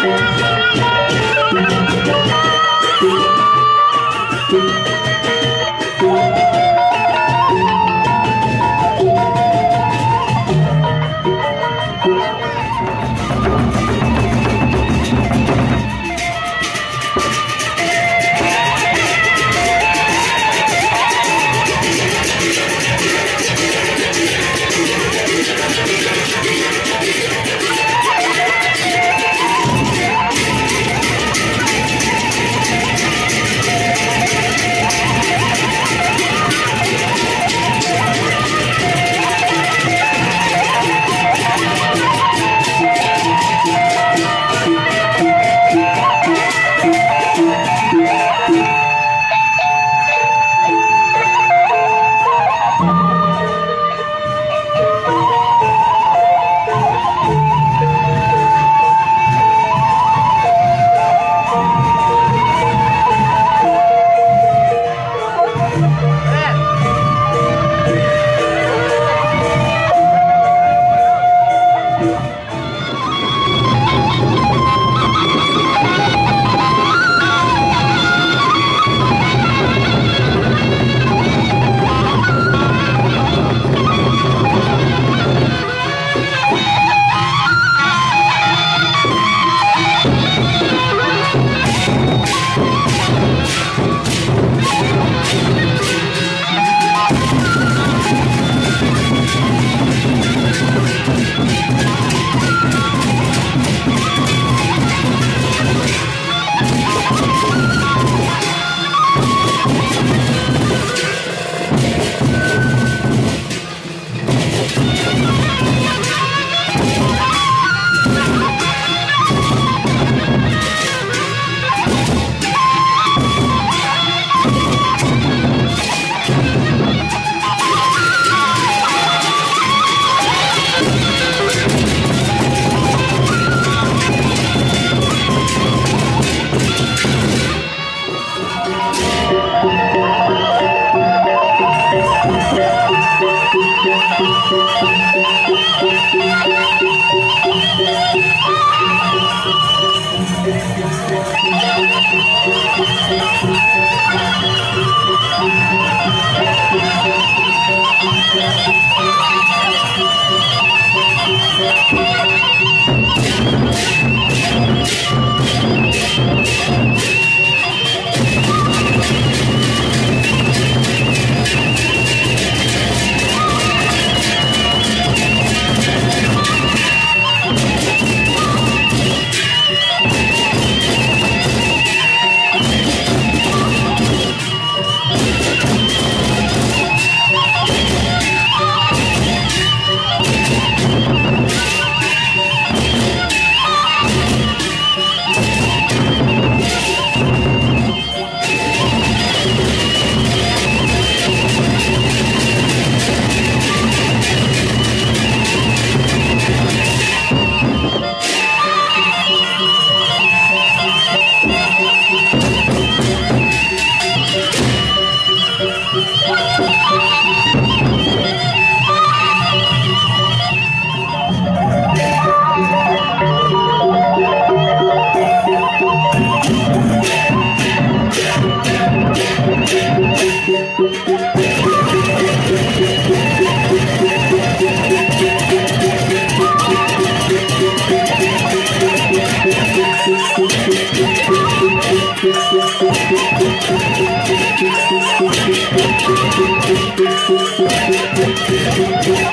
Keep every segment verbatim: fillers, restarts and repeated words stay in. We'll be right back.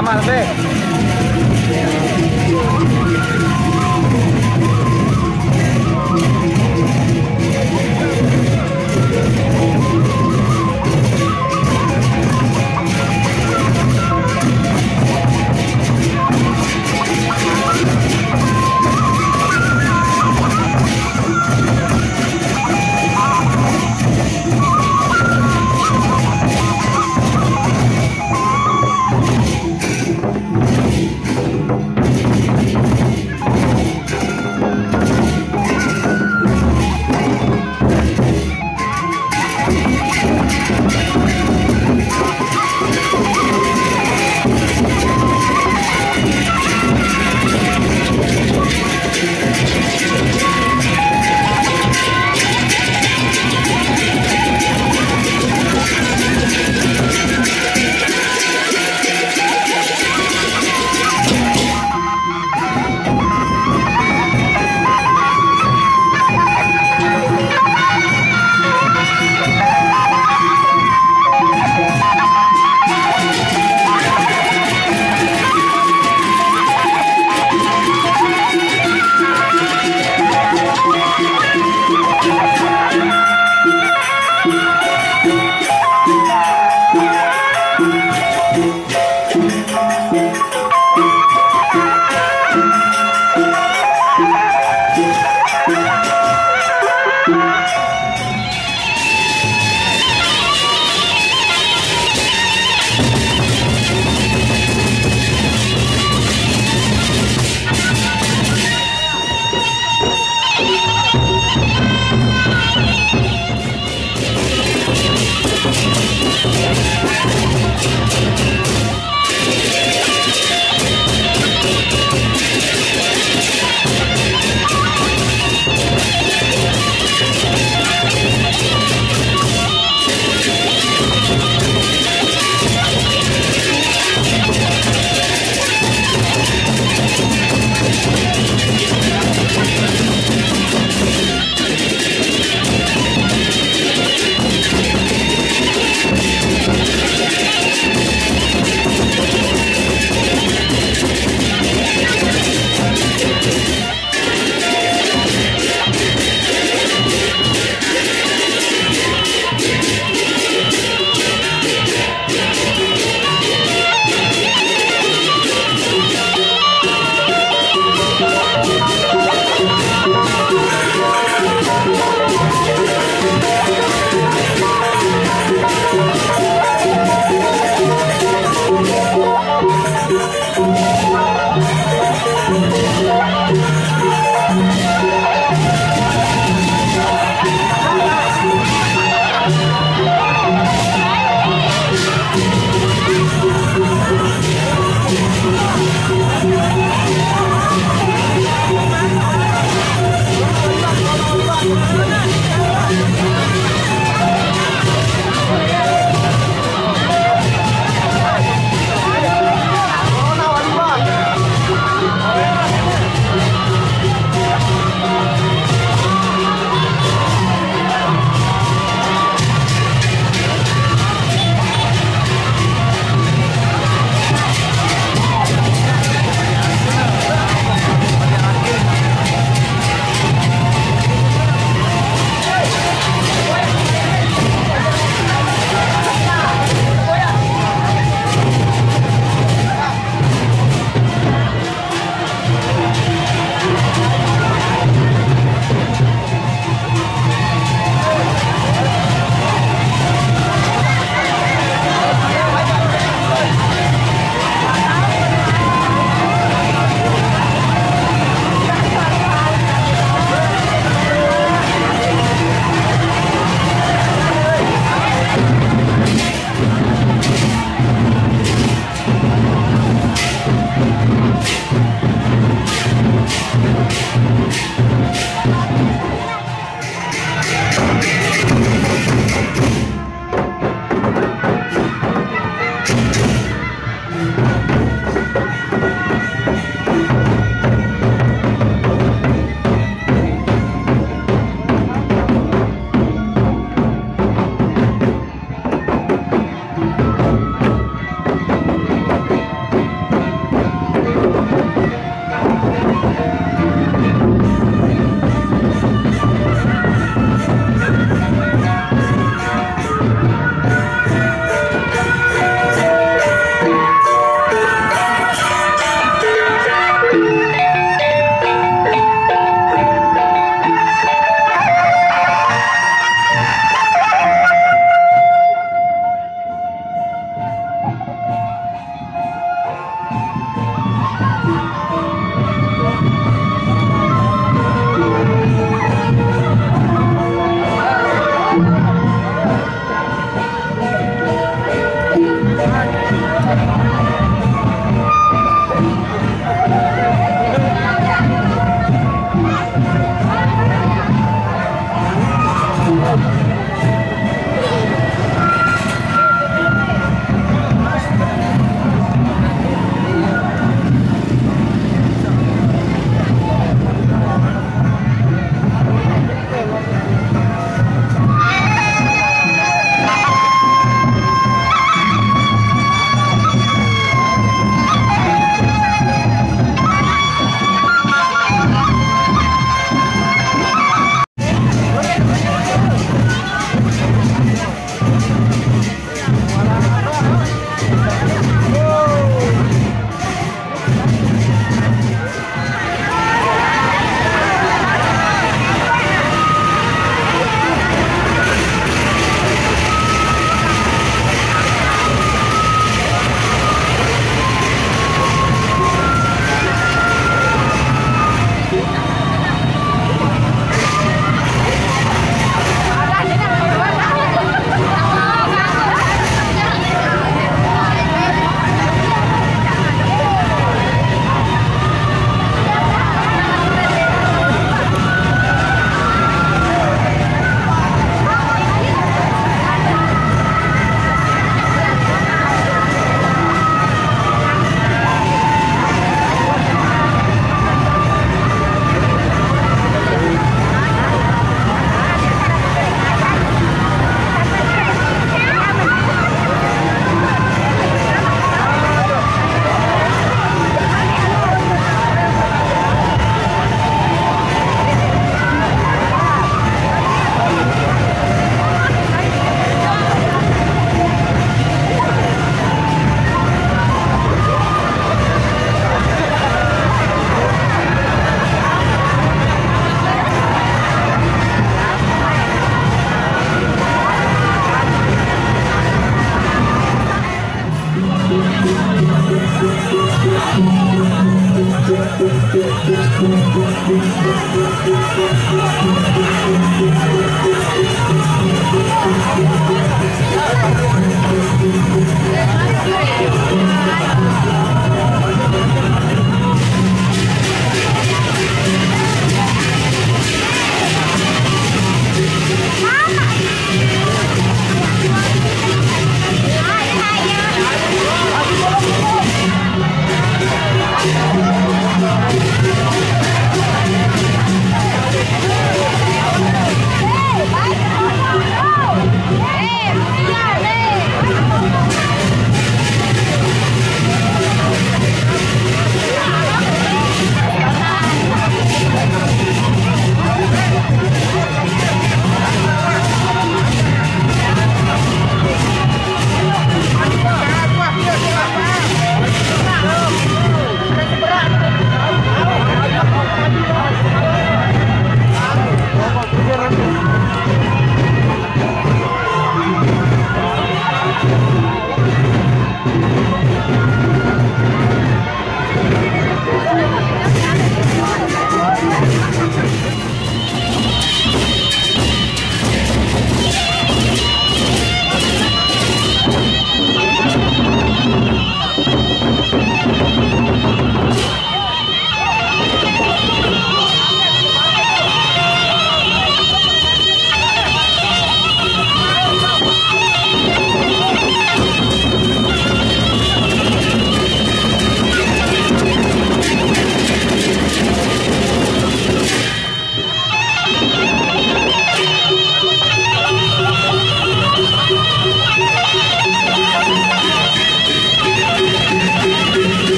Come on, you